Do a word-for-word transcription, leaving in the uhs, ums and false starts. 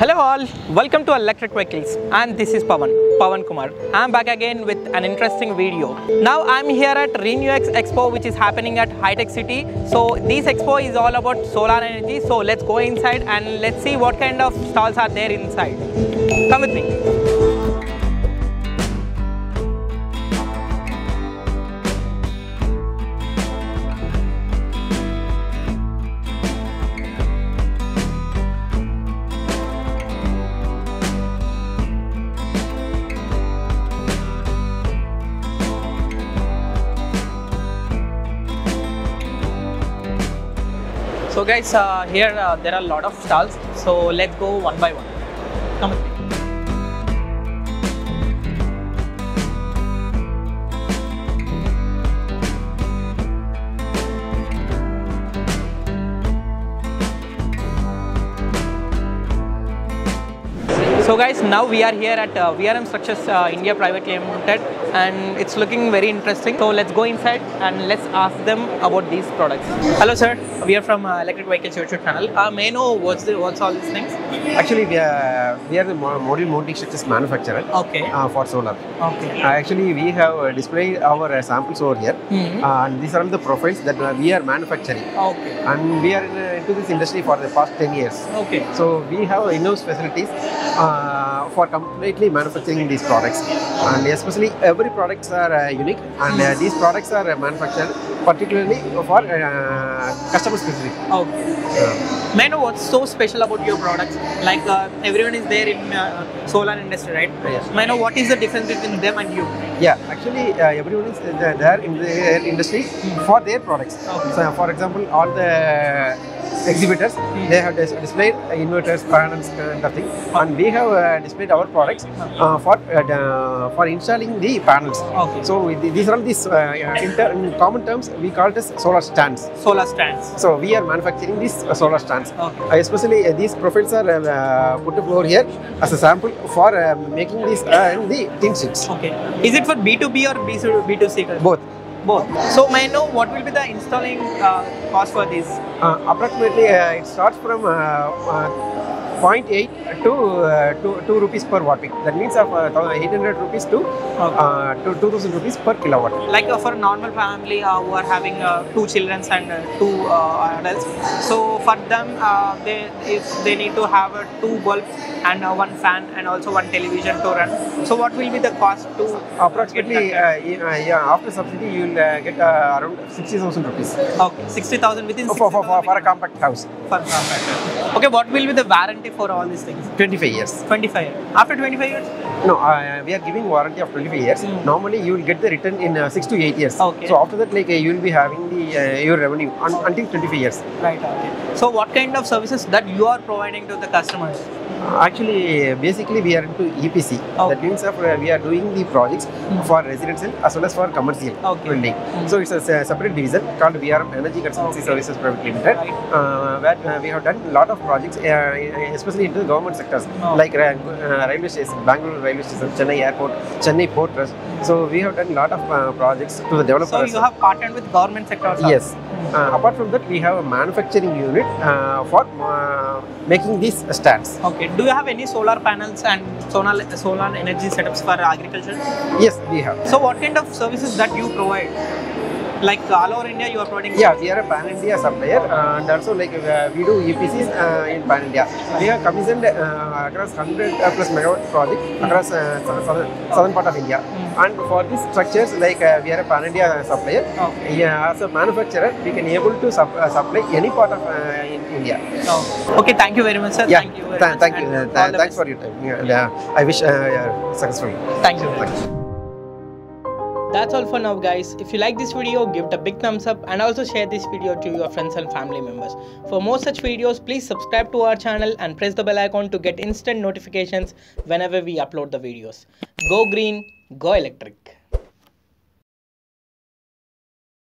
Hello all, welcome to Electric Vehicles and this is Pawan, Pawan Kumar. I am back again with an interesting video. Now I am here at RenewX Expo, which is happening at Hi-Tech City. So this expo is all about solar energy. So let's go inside and let's see what kind of stalls are there inside. Come with me. So guys, uh, here uh, there are a lot of stalls, so let's go one by one. Come with me. So guys, now we are here at uh, V R M Structures uh, India Private Limited and it's looking very interesting. So let's go inside and let's ask them about these products. Hello sir, we are from uh, Electric Vehicles YouTube channel. Uh, may I know what's, the, what's all these things? Actually, we are, we are the module mounting structures manufacturer okay. uh, for solar. Okay. Uh, actually, we have displayed our uh, samples over here mm-hmm. uh, and these are the profiles that uh, we are manufacturing. Okay. And we are in, uh, into this industry for the past ten years. Okay. So we have in-house facilities uh, for completely manufacturing these products, and especially every products are uh, unique, and uh, these products are uh, manufactured particularly for uh, customer specific. Okay. Uh, May I know what's so special about your products? Like uh, everyone is there in uh, solar industry, right? Yes. May I know what is the difference between them and you? Yeah, actually uh, everyone is there in their industry mm. for their products. Okay. So for example, all the exhibitors, mm. they have dis displayed inverters, panels, kind of thing, okay. and we have uh, displayed our products uh, for uh, for installing the panels. Okay. So with the, these are all these uh, in common terms we call it as solar stands. Solar stands. So we are manufacturing these uh, solar stands. Okay. Uh, especially uh, these profiles are uh, put up over here as a sample for uh, making these uh, in the tin sheets. Okay. Is it for B two B or B two C? Both. Both. So may I know what will be the installing uh, cost for this? Uh, approximately uh, it starts from uh, uh, zero point eight to, uh, to two rupees per watt peak. That means of uh, eight hundred rupees to, okay. uh, to two thousand rupees per kilowatt. Like uh, for normal family uh, who are having uh, two children and uh, two uh, adults. So for them uh, they if they need to have uh, two bulbs and uh, one fan and also one television to run. So what will be the cost to approximately uh, uh, yeah, after subsidy you will uh, get uh, around sixty thousand rupees. Okay, sixty thousand within oh, sixty, for, for, for, for a compact house. For a compact house. Okay, what will be the warranty for all these things? twenty-five years. twenty-five years. After twenty-five years? No, uh, we are giving warranty of twenty-five years. Mm. Normally, you will get the return in uh, six to eight years. Okay. So, after that, like uh, you will be having the uh, your revenue un until twenty-five years. Right. Okay. So, what kind of services that you are providing to the customers? Actually, basically we are into E P C. Okay. That means uh, we are doing the projects mm. for residential as well as for commercial okay. building. Mm. So it's a, a separate division called V R M Energy Consultancy okay. Services Private Limited, right. uh, where uh, we have done a lot of projects, uh, especially into the government sectors oh. like uh, uh, railway station, Bangalore Railway Station, Chennai Airport, Chennai Port Trust. So we have done a lot of uh, projects to the developers. So you have partnered with government sectors. Yes. Uh, apart from that, we have a manufacturing unit uh, for uh, making these stands. Okay. Do you have any solar panels and solar, solar energy setups for agriculture? Yes, we have. So what kind of services that you provide? Like all over India you are providing? Yeah, we are a pan-India supplier uh, and also like uh, we do E P Cs uh, in pan-India. We have commissioned uh, across one hundred plus megawatt project across uh, southern, southern part of India. And for these structures, like uh, we are a pan-India supplier, okay. yeah, as a manufacturer, we can able to sup uh, supply any part of uh, in India. Oh. Okay, thank you very much, sir. Yeah. Thank you very Th much. Thank you. Th th thanks for your time. Yeah, yeah. I wish uh, yeah, success for you. Thank you. Thanks. That's all for now, guys. If you like this video, give it a big thumbs up and also share this video to your friends and family members. For more such videos, please subscribe to our channel and press the bell icon to get instant notifications whenever we upload the videos. Go green. Go electric.